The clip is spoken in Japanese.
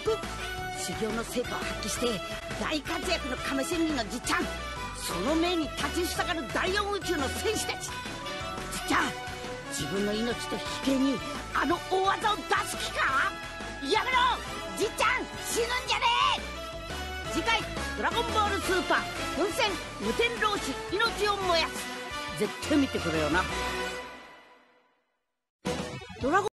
国修行の成果を発揮して大活躍の亀仙人のじっちゃん、その命に立ちふさがる第4宇宙の戦士たち。じっちゃん、自分の命と引き換えにあの大技を出す気か？やめろじっちゃん、死ぬんじゃねえ。次回ドラゴンボールスーパー本戦無天老師命を燃やす。絶対見てくれよな。ドラゴン